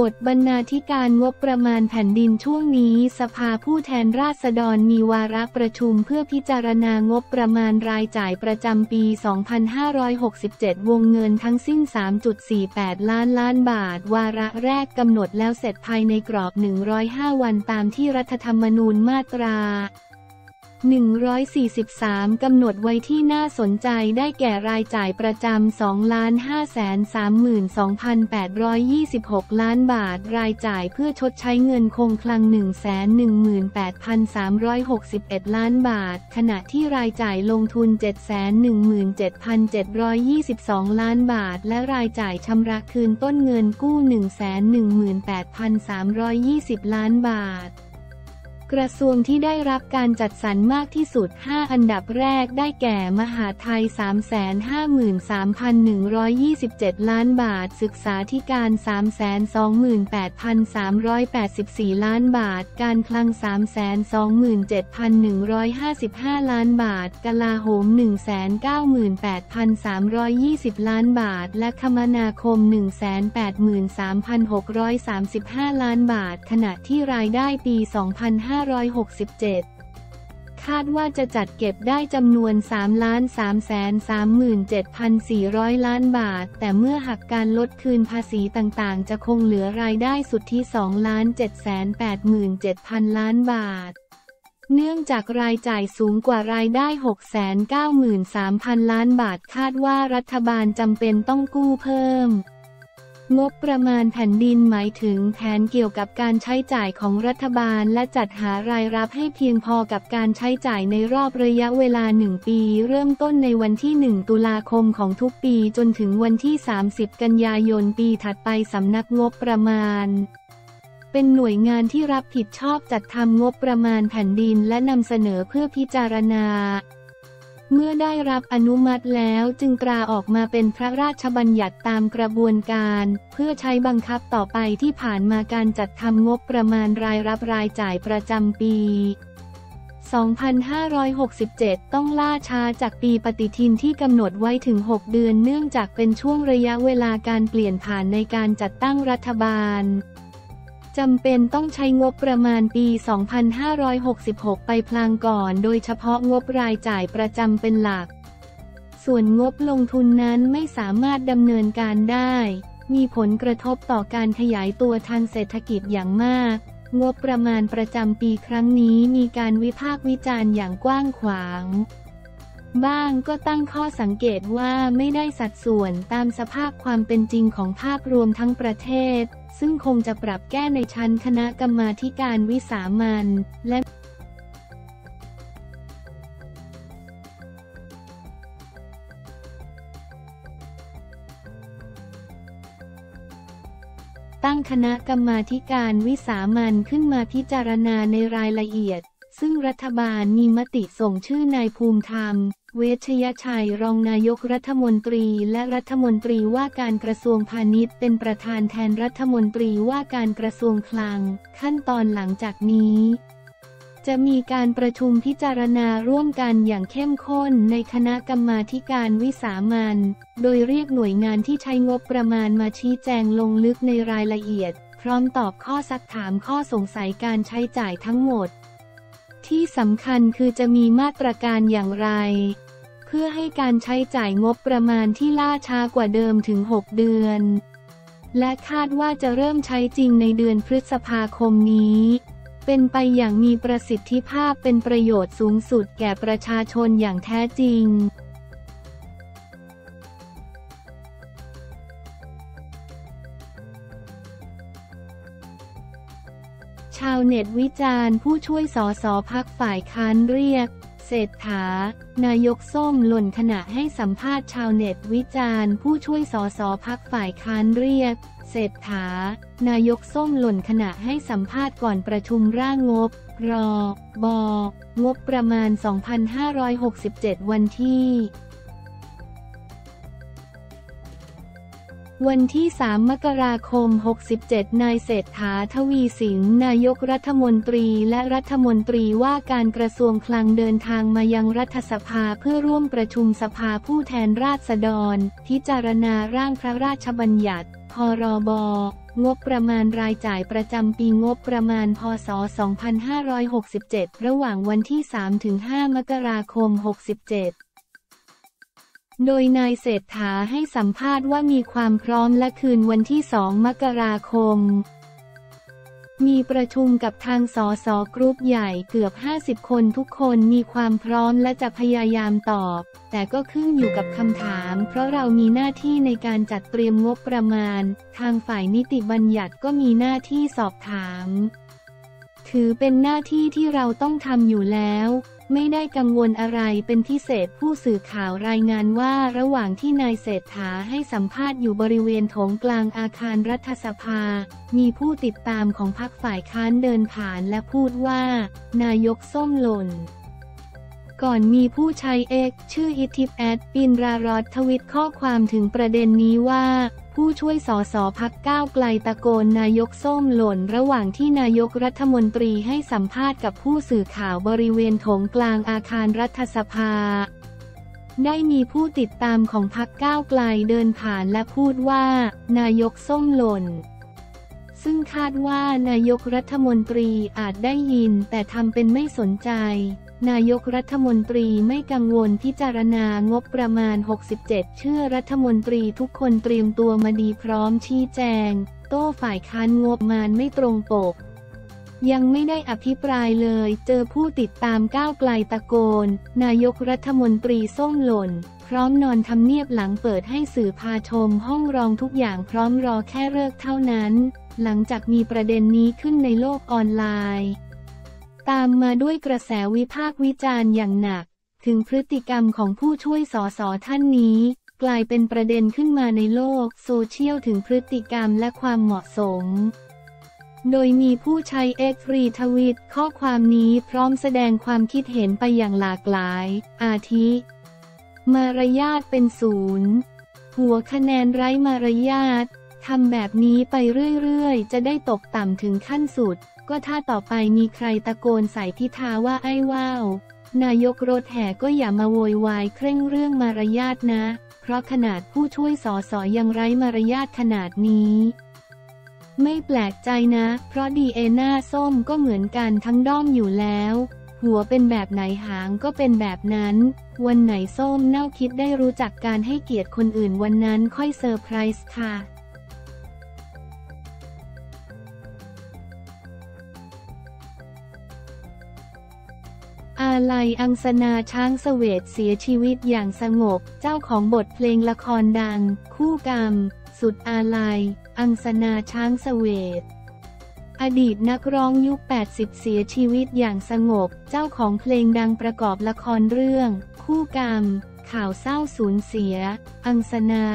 บทบรรณาธิการงบประมาณแผ่นดินช่วงนี้สภาผู้แทนราษฎรมีวาระประชุมเพื่อพิจารณางบประมาณรายจ่ายประจำปี 2567 วงเงินทั้งสิ้น 3.48 ล้านล้านบาทวาระแรกกำหนดแล้วเสร็จภายในกรอบ105วันตามที่รัฐธรรมนูญมาตรา143กำหนดไว้ที่น่าสนใจได้แก่รายจ่ายประจำ 2,532,826 ล้านบาทรายจ่ายเพื่อชดใช้เงินคงคลัง 118,361 ล้านบาทขณะที่รายจ่ายลงทุน 717,722 ล้านบาทและรายจ่ายชำระคืนต้นเงินกู้ 118,320 ล้านบาทกระทรวงที่ได้รับการจัดสรรมากที่สุด5อันดับแรกได้แก่มหาดไทย 353,127 ล้านบาทศึกษาธิการ 328,384 ล้านบาทการคลัง 327,155 ล้านบาทกลาโหม 198,320 ล้านบาทและคมนาคม 183,635 ล้านบาทขณะที่รายได้ปี 2567คาดว่าจะจัดเก็บได้จำนวน 3,337,400 ล้านบาทแต่เมื่อหักการลดคืนภาษีต่างๆจะคงเหลือรายได้สุทธิ 2,787,000 ล้านบาทเนื่องจากรายจ่ายสูงกว่ารายได้ 693,000 ล้านบาทคาดว่ารัฐบาลจำเป็นต้องกู้เพิ่มงบประมาณแผ่นดินหมายถึงแผนเกี่ยวกับการใช้จ่ายของรัฐบาลและจัดหารายรับให้เพียงพอกับการใช้จ่ายในรอบระยะเวลา1ปีเริ่มต้นในวันที่1ตุลาคมของทุกปีจนถึงวันที่30กันยายนปีถัดไปสำนักงบประมาณเป็นหน่วยงานที่รับผิดชอบจัดทำงบประมาณแผ่นดินและนำเสนอเพื่อพิจารณาเมื่อได้รับอนุมัติแล้วจึงตราออกมาเป็นพระราชบัญญัติตามกระบวนการเพื่อใช้บังคับต่อไปที่ผ่านมาการจัดทำงบประมาณรายรับรายจ่ายประจำปี2567 ต้องล่าช้าจากปีปฏิทินที่กำหนดไว้ถึง6เดือนเนื่องจากเป็นช่วงระยะเวลาการเปลี่ยนผ่านในการจัดตั้งรัฐบาลจำเป็นต้องใช้งบประมาณปี 2566 ไปพลางก่อนโดยเฉพาะงบรายจ่ายประจำเป็นหลักส่วนงบลงทุนนั้นไม่สามารถดำเนินการได้มีผลกระทบต่อการขยายตัวทางเศรษฐกิจอย่างมากงบประมาณประจำปีครั้งนี้มีการวิพากษ์วิจารณ์อย่างกว้างขวางบ้างก็ตั้งข้อสังเกตว่าไม่ได้สัดส่วนตามสภาพความเป็นจริงของภาพรวมทั้งประเทศซึ่งคงจะปรับแก้ในชั้นคณะกรรมาธิการวิสามัญและตั้งคณะกรรมาธิการวิสามัญขึ้นมาพิจารณาในรายละเอียดซึ่งรัฐบาลมีมติส่งชื่อนายภูมิธรรม เวชยชัยรองนายกรัฐมนตรีและรัฐมนตรีว่าการกระทรวงพาณิชย์เป็นประธานแทนรัฐมนตรีว่าการกระทรวงคลังขั้นตอนหลังจากนี้จะมีการประชุมพิจารณาร่วมกันอย่างเข้มข้นในคณะกรรมาธิการวิสามัญโดยเรียกหน่วยงานที่ใช้งบประมาณมาชี้แจงลงลึกในรายละเอียดพร้อมตอบข้อซักถามข้อสงสัยการใช้จ่ายทั้งหมดที่สำคัญคือจะมีมาตรการอย่างไรเพื่อให้การใช้จ่ายงบประมาณที่ล่าช้ากว่าเดิมถึง6เดือนและคาดว่าจะเริ่มใช้จริงในเดือนพฤษภาคมนี้เป็นไปอย่างมีประสิทธิภาพเป็นประโยชน์สูงสุดแก่ประชาชนอย่างแท้จริงชาวเน็ตวิจารณ์ผู้ช่วยสสพรรคฝ่ายค้านเรียกเศรษฐานายกส้มหล่นขณะให้สัมภาษณ์ชาวเน็ตวิจารณ์ผู้ช่วยสสพรรคฝ่ายค้านเรียกเศรษฐานายกส้มหล่นขณะให้สัมภาษณ์ก่อนประชุมร่างงบงบประมาณ 2567 วันที่ วันที่ 3 มกราคม 67 นายเศรษฐา ทวีสิน นายกรัฐมนตรีและรัฐมนตรีว่าการกระทรวงคลังเดินทางมายังรัฐสภาเพื่อร่วมประชุมสภาผู้แทนราษฎรพิจารณาร่างพระราชบัญญัติ พ.ร.บ.งบประมาณรายจ่ายประจำปีงบประมาณพ.ศ. 2567 ระหว่างวันที่ 3-5 มกราคม 67โดยนายเศรษฐาให้สัมภาษณ์ว่ามีความพร้อมและคืนวันที่ 2 มกราคมมีประชุมกับทางสสกรุ๊ปใหญ่เกือบ 50 คนทุกคนมีความพร้อมและจะพยายามตอบแต่ก็ขึ้นอยู่กับคำถามเพราะเรามีหน้าที่ในการจัดเตรียมงบประมาณทางฝ่ายนิติบัญญัติก็มีหน้าที่สอบถามถือเป็นหน้าที่ที่เราต้องทำอยู่แล้วไม่ได้กังวลอะไรเป็นพิเศษผู้สื่อข่าวรายงานว่าระหว่างที่นายเศรษฐาให้สัมภาษณ์อยู่บริเวณโถงกลางอาคารรัฐสภามีผู้ติดตามของพรรคฝ่ายค้านเดินผ่านและพูดว่านายกส้มหล่นก่อนมีผู้ใช้ X ชื่ออิทธิแอดปินรารอดทวิตข้อความถึงประเด็นนี้ว่าผู้ช่วยสสพรรคก้าวไกลตะโกนนายกส้มหล่นระหว่างที่นายกรัฐมนตรีให้สัมภาษณ์กับผู้สื่อข่าวบริเวณโถงกลางอาคารรัฐสภาได้มีผู้ติดตามของพรรคก้าวไกลเดินผ่านและพูดว่านายกส้มหล่นซึ่งคาดว่านายกรัฐมนตรีอาจได้ยินแต่ทำเป็นไม่สนใจนายกรัฐมนตรีไม่กังวลพิจารณางบประมาณ 67 เชื่อรัฐมนตรีทุกคนเตรียมตัวมาดีพร้อมชี้แจงโต้ฝ่ายค้านงบประมาณไม่ตรงปกยังไม่ได้อภิปรายเลยเจอผู้ติดตามก้าวไกลตะโกนนายกรัฐมนตรีส้มหล่นพร้อมนอนทำเนียบหลังเปิดให้สื่อพาชมห้องรองทุกอย่างพร้อมรอแค่ฤกษ์เท่านั้นหลังจากมีประเด็นนี้ขึ้นในโลกออนไลน์ตามมาด้วยกระแสวิพากษ์วิจารณ์อย่างหนักถึงพฤติกรรมของผู้ช่วยสสท่านนี้กลายเป็นประเด็นขึ้นมาในโลกโซเชียลถึงพฤติกรรมและความเหมาะสมโดยมีผู้ใช้ X รีทวีตข้อความนี้พร้อมแสดงความคิดเห็นไปอย่างหลากหลายอาทิมารยาทเป็นศูนย์หัวคะแนนไร้มารยาททำแบบนี้ไปเรื่อยๆจะได้ตกต่ำถึงขั้นสุดก็ถ้าต่อไปมีใครตะโกนใส่พิธาว่าไอ้ว้าวนายกรถแห่ก็อย่ามาโวยวายเคร่งเรื่องมารยาทนะเพราะขนาดผู้ช่วยสสยังไร้มารยาทขนาดนี้ไม่แปลกใจนะเพราะดีเอหน้าส้มก็เหมือนกันทั้งด้อมอยู่แล้วหัวเป็นแบบไหนหางก็เป็นแบบนั้นวันไหนส้มเน่าคิดได้รู้จักการให้เกียรติคนอื่นวันนั้นค่อยเซอร์ไพรส์ค่ะอาลัย อังสนา ช้างเสวตเสียชีวิตอย่างสงบเจ้าของบทเพลงละครดังคู่กรรมสุดอาลัย อังสนา ช้างเสวตอดีตนักร้องยุค 80 เสียชีวิตอย่างสงบเจ้าของเพลงดังประกอบละครเรื่องคู่กรรมข่าวเศร้าสูญเสียอังสนา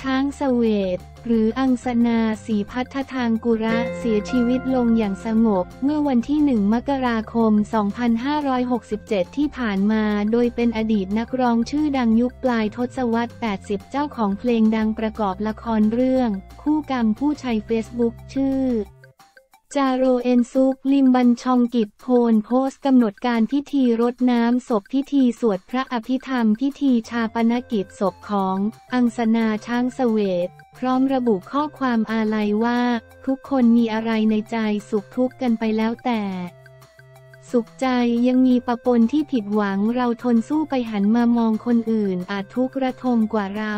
ช้างเสวตหรืออังสนาศรีพัฒทางกุระเสียชีวิตลงอย่างสงบเมื่อวันที่ 1 มกราคม 2567 ที่ผ่านมาโดยเป็นอดีตนักร้องชื่อดังยุคปลายทศวรรษ 80 เจ้าของเพลงดังประกอบละครเรื่องคู่กรรมผู้ใช้เฟซบุ๊กชื่อจาโรเอนซุกลิมบัญชองกิจโพลโพสต์กำหนดการพิธีรดน้ำศพพิธีสวดพระอภิธรรมพิธีชาปนกิจศพของอังสนาช้างเสวตพร้อมระบุข้อความอาลัยว่าทุกคนมีอะไรในใจสุขทุกข์กันไปแล้วแต่สุขใจยังมีปะปนที่ผิดหวังเราทนสู้ไปหันมามองคนอื่นอาจทุกข์ระทมกว่าเรา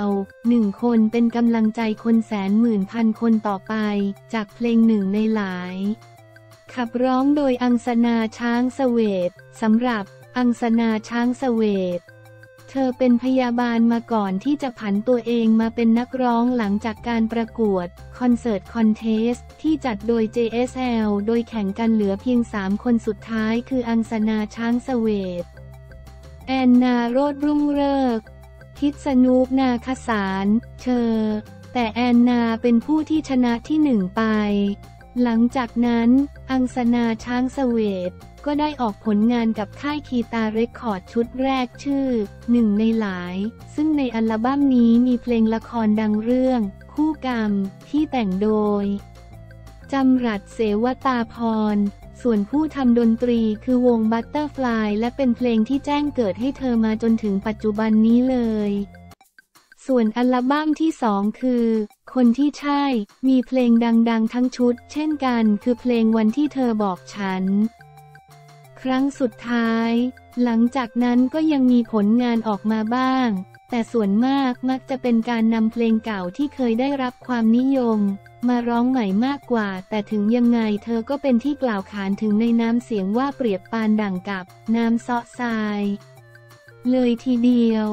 หนึ่งคนเป็นกำลังใจคนแสนหมื่นพันคนต่อไปจากเพลงหนึ่งในหลายขับร้องโดยอังสนาช้างเสวตสำหรับอังสนาช้างเสวตเธอเป็นพยาบาลมาก่อนที่จะผันตัวเองมาเป็นนักร้องหลังจากการประกวดคอนเสิร์ตคอนเทสต์ที่จัดโดย JSL โดยแข่งกันเหลือเพียง 3 คนสุดท้ายคืออังสนาช้างเสวตแอนนาโรดรุ่งเริกทิศนุกนาคสารเธอแต่แอนนาเป็นผู้ที่ชนะที่ 1 ไปหลังจากนั้นอังสนาช้างเสวต ก็ได้ออกผลงานกับค่ายคีตาเรคคอร์ดชุดแรกชื่อหนึ่งในหลายซึ่งในอัลบั้มนี้มีเพลงละครดังเรื่องคู่กรรมที่แต่งโดยจำรัดเสวตาพรส่วนผู้ทำดนตรีคือวงบัตเตอร์ฟลายและเป็นเพลงที่แจ้งเกิดให้เธอมาจนถึงปัจจุบันนี้เลยส่วนอัลบั้มที่2คือคนที่ใช่มีเพลงดังๆทั้งชุดเช่นกันคือเพลงวันที่เธอบอกฉันครั้งสุดท้ายหลังจากนั้นก็ยังมีผลงานออกมาบ้างแต่ส่วนมากมักจะเป็นการนำเพลงเก่าที่เคยได้รับความนิยมมาร้องใหม่มากกว่าแต่ถึงยังไงเธอก็เป็นที่กล่าวขานถึงในน้ำเสียงว่าเปรียบปานดั่งกับน้ำเซาะทรายเลยทีเดียว